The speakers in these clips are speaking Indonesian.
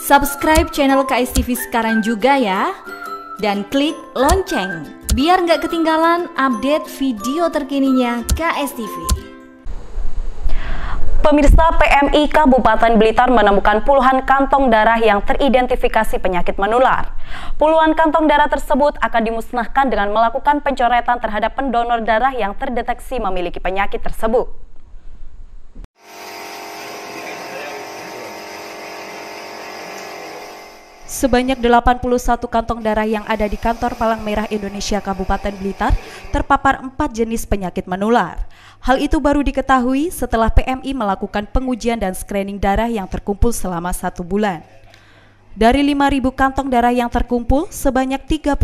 Subscribe channel KSTV sekarang juga ya, dan klik lonceng biar nggak ketinggalan update video terkininya KSTV. Pemirsa, PMI Kabupaten Blitar menemukan puluhan kantong darah yang teridentifikasi penyakit menular. Puluhan kantong darah tersebut akan dimusnahkan dengan melakukan pencoretan terhadap pendonor darah yang terdeteksi memiliki penyakit tersebut. Sebanyak 81 kantong darah yang ada di kantor Palang Merah Indonesia Kabupaten Blitar terpapar 4 jenis penyakit menular. Hal itu baru diketahui setelah PMI melakukan pengujian dan screening darah yang terkumpul selama 1 bulan. Dari 5.000 kantong darah yang terkumpul, sebanyak 38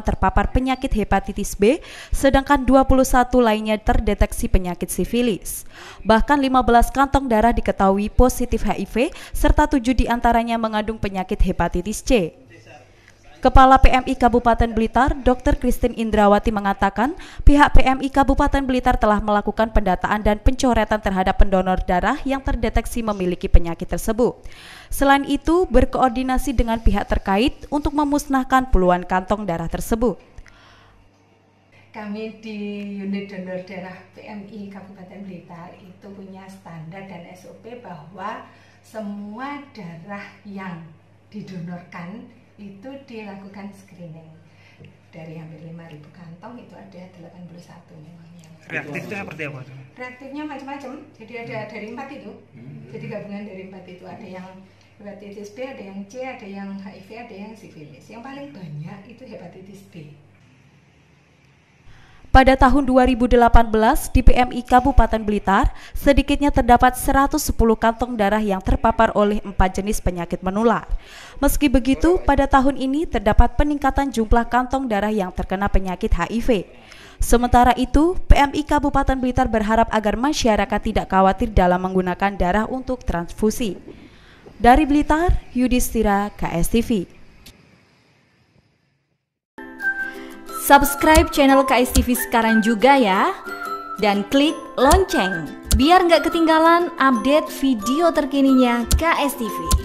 terpapar penyakit hepatitis B, sedangkan 21 lainnya terdeteksi penyakit sifilis. Bahkan 15 kantong darah diketahui positif HIV, serta 7 diantaranya mengandung penyakit hepatitis C. Kepala PMI Kabupaten Blitar, Dr. Kristin Indrawati mengatakan, pihak PMI Kabupaten Blitar telah melakukan pendataan dan pencoretan terhadap pendonor darah yang terdeteksi memiliki penyakit tersebut. Selain itu, berkoordinasi dengan pihak terkait untuk memusnahkan puluhan kantong darah tersebut. Kami di unit donor darah PMI Kabupaten Blitar itu punya standar dan SOP bahwa semua darah yang didonorkan itu dilakukan screening. Dari hampir 5.000 kantong itu ada 81 memangnya. Reaktifnya seperti apa? Reaktifnya macam-macam. Jadi ada dari 4 itu. Jadi gabungan dari 4 itu, ada yang hepatitis B, ada yang C, ada yang HIV, ada yang sifilis. Yang paling banyak itu hepatitis B. Pada tahun 2018 di PMI Kabupaten Blitar sedikitnya terdapat 110 kantong darah yang terpapar oleh 4 jenis penyakit menular. Meski begitu, pada tahun ini terdapat peningkatan jumlah kantong darah yang terkena penyakit HIV. Sementara itu, PMI Kabupaten Blitar berharap agar masyarakat tidak khawatir dalam menggunakan darah untuk transfusi. Dari Blitar, Yudhistira, KSTV. Subscribe channel KSTV sekarang juga ya, dan klik lonceng biar nggak ketinggalan update video terkininya KSTV.